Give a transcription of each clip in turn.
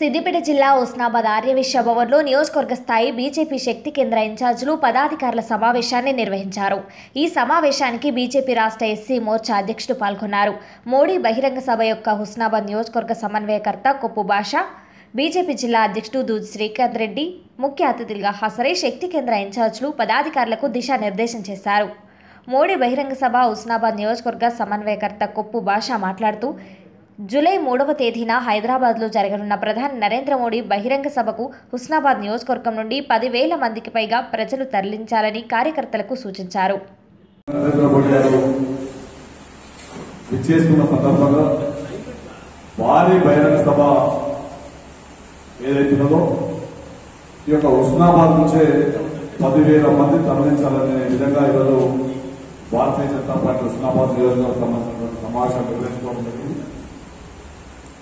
సిద్దిపేట జిల్లా హుస్నాబాద్ ఆర్యవైశ్య భవన్లో నియోజకవర్గ స్థాయి బీజేపీ శక్తి కేంద్ర ఇన్ఛార్జీలు పదాధికారుల సమావేశాన్ని నిర్వహించారు। ఈ సమావేశానికి బీజేపీ రాష్ట్ర ఎస్సీ మోర్చా అధ్యక్షుడు పాల్గొన్నారు। మోడీ బహిరంగ సభ యొక్క హుస్నాబాద్ నియోజకవర్గ సమన్వయకర్త కొప్పు భాష, బీజేపీ జిల్లా అధ్యక్షుడు దూద్ శ్రీకాంత్ రెడ్డి ముఖ్య అతిథులుగా హాజరై శక్తి కేంద్ర ఇన్ఛార్జీలు పదాధికారులకు దిశానిర్దేశం చేశారు। మోడీ బహిరంగ సభ హుస్నాబాద్ నియోజకవర్గ సమన్వయకర్త కొప్పు భాష మాట్లాడుతూ జూలై 3వ తేదీన హైదరాబాద్లో జరగనున్న ప్రధాని నరేంద్ర మోడీ బహిరంగ సభకు హుస్నాబాద్ నియోజకవర్గం నుండి 10,000 మందికి పైగా ప్రజలు తరలించాలని కార్యకర్తలకు సూచించారు। భారతీయ జనతా పార్టీ హుస్నాబాద్ నియోజకవర్గం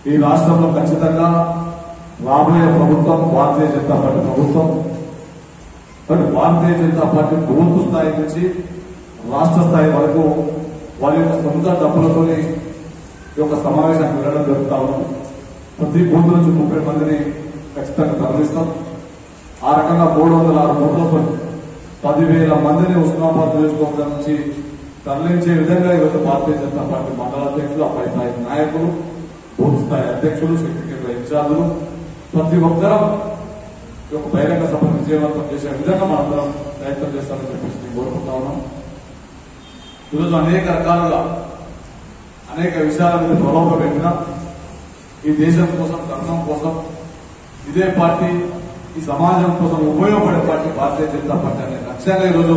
ఈ రాష్ట్రంలో ఖచ్చితంగా రాబోయే ప్రభుత్వం భారతీయ జనతా పార్టీ ప్రభుత్వం, అంటే భారతీయ జనతా పార్టీ బూత్ స్థాయి నుంచి రాష్ట్ర స్థాయి వరకు వారి యొక్క సొంత డబ్బులతో ఈ యొక్క సమావేశానికి వెళ్ళడం జరుగుతా ఉంది। ప్రతి బూత్ నుంచి 30 మందిని ఖచ్చితంగా తరలిస్తాం। ఆ రకంగా 306 బూత్లతో 10,000 మందిని హుస్నాబాద్ నియోజకవర్గం నుంచి తరలించే విధంగా ఈరోజు భారతీయ జనతా పార్టీ మండల అధ్యక్షులు, ఆ పై స్థాయి నాయకులు, బూత్ స్థాయి అధ్యక్షులు, శక్తి కేంద్ర ఇన్ఛార్జులు ప్రతి ఒక్కరూ ఒక బహిరంగ సభను విజయవంతం చేసే విధంగా మనందరం ప్రయత్నం చేస్తామని చెప్పేసి నేను కోరుకుంటా ఉన్నాం। ఈరోజు అనేక రకాలుగా అనేక విషయాల మీద ప్రలోభ పెట్టినా ఈ దేశం కోసం, ధర్మం కోసం, ఇదే పార్టీ ఈ సమాజం కోసం ఉపయోగపడే పార్టీ భారతీయ జనతా పార్టీ అనే లక్ష్యంగా ఈరోజు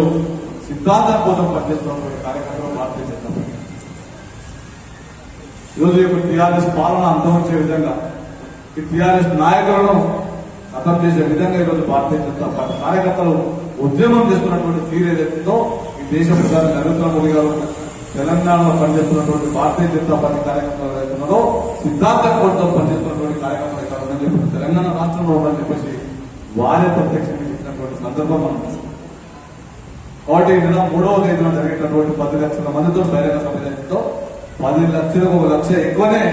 సిద్ధాంతం కోసం పనిచేస్తున్నటువంటి కార్యక్రమం భారతీయ జనతా పార్టీ। ఈరోజు యొక్క టీఆర్ఎస్ పాలన అంతమించే విధంగా, ఈ టీఆర్ఎస్ నాయకులను అర్థం చేసే విధంగా ఈరోజు భారతీయ జనతా పార్టీ కార్యకర్తలు ఉద్యమం చేస్తున్నటువంటి తీరు ఏదైతుందో ఈ దేశ ప్రధాని నరేంద్ర మోడీ గారు తెలంగాణలో పనిచేస్తున్నటువంటి భారతీయ జనతా పార్టీ కార్యకర్తలు ఏదైతున్నదో సిద్ధాంత కోర్టుతో పనిచేస్తున్నటువంటి కార్యకర్తలు కాదని చెప్పి తెలంగాణ రాష్ట్రంలో ఉందని చెప్పేసి వారే ప్రత్యక్షంగా చెప్పినటువంటి సందర్భం మనం చూస్తాం। కాబట్టి నిన్న 3వ తేదీన జరిగినటువంటి 10 లక్షల మందితో బహిరంగ సమావేశంతో 10 లక్షలకు 1 లక్ష ఎక్కువనే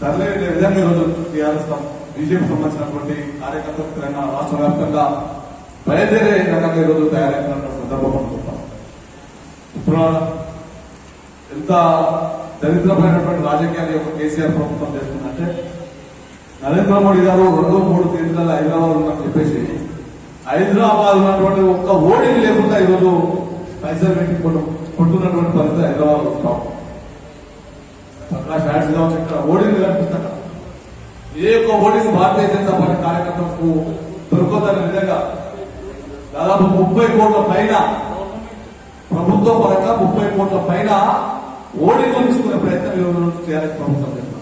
తరలే విధంగా ఈరోజు టీఆర్ఎస్ బీజేపీకి సంబంధించినటువంటి కార్యకర్తలు తెలంగాణ రాష్ట్ర వ్యాప్తంగా బయలుదేరే రకంగా ఈరోజు తయారైనటువంటి సందర్భం అనుకుంటాం। ఇప్పుడు ఎంత దరిద్రమైనటువంటి రాజకీయాలు యొక్క కేసీఆర్ ప్రభుత్వం చేస్తుందంటే, నరేంద్ర మోడీ గారు 2-3 తేదీలలో హైదరాబాద్ ఉందని చెప్పేసి హైదరాబాద్ ఉన్నటువంటి ఒక్క ఓటింగ్ లేకుండా ఈరోజు పైసలు పెట్టుకోవడం కొడుతున్నటువంటి పరిస్థితి హైదరాబాద్ వస్తాం। ప్రకాష్ యాడ్స్ కావచ్చు, ఇక్కడ ఓడింగ్ కనిపిస్తాం। ఏ ఒక్క ఓడింగ్ భారతీయ జనతా పార్టీ కార్యకర్తలకు దొరకదనే విధంగా దాదాపు 30 కోట్ల పైన ప్రభుత్వ పరంగా 30 కోట్ల పైన ఓడింగ్ తీసుకునే ప్రయత్నం ఈరోజు టీఆర్ఎస్ ప్రభుత్వం చేస్తాం।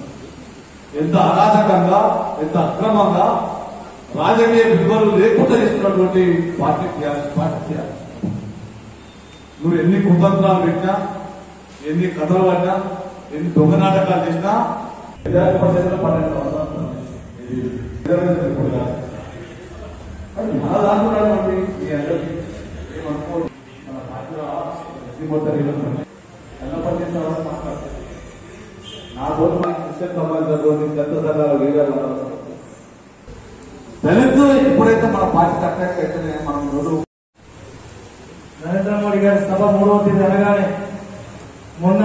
ఎంత అరాచకంగా, ఎంత అక్రమంగా, రాజకీయ విలువలు లేకుండా చేస్తున్నటువంటి పార్టీ టీఆర్ఎస్। నువ్వు ఎన్ని కుతంత్రాలు పెట్టినా, ఎన్ని కథలు పడినా, ఎన్ని దొంగ నాటకాలు చేసినా మన దాంట్లో నా కోసం దళితులు ఎప్పుడైతే మన పార్టీ తక్కువ మనం రోజు నరేంద్ర మోడీ గారి సభ 3వ తేదీ అనగానే మొన్న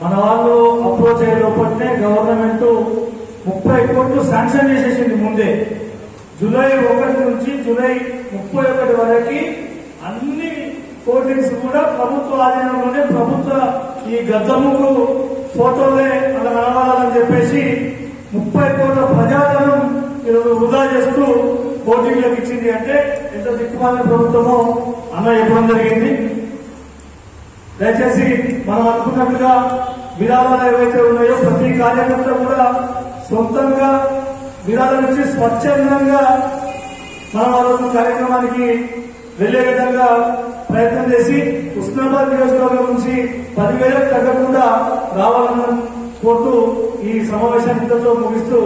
మన వాళ్ళు అప్రోచ్ అయ్యే లోపలనే గవర్నమెంట్ 30 కోట్లు శాంక్షన్ చేసేసింది ముందే। జూలై 1 నుంచి జూలై 31 వరకు అన్ని కోర్టింగ్స్ కూడా ప్రభుత్వ ఆధీనంలోనే, ప్రభుత్వ ఈ గద్దముకు ఫోటోలే అలా నడవాలని చెప్పేసి 30 కోట్ల ప్రజాధనం ఈరోజు వృధా చేస్తూ కోటింగ్లకు ఇచ్చింది అంటే ఎంత దిక్కుమాలిన ప్రభుత్వమో అన్న ఇవ్వడం జరిగింది। దయచేసి మనం అనుకున్నట్లుగా విరాళాలు ఏవైతే ఉన్నాయో ప్రతి కార్యకర్త కూడా సొంతంగా విరాళం ఇచ్చి స్వచ్ఛందంగా మనం ఆరోగ్య కార్యక్రమానికి వెళ్లే విధంగా ప్రయత్నం చేసి హుస్నాబాద్ నియోజకవర్గం నుంచి 10,000 తగ్గకుండా రావాలని కోరుతూ ఈ సమావేశాన్ని ఇంతతో ముగిస్తూ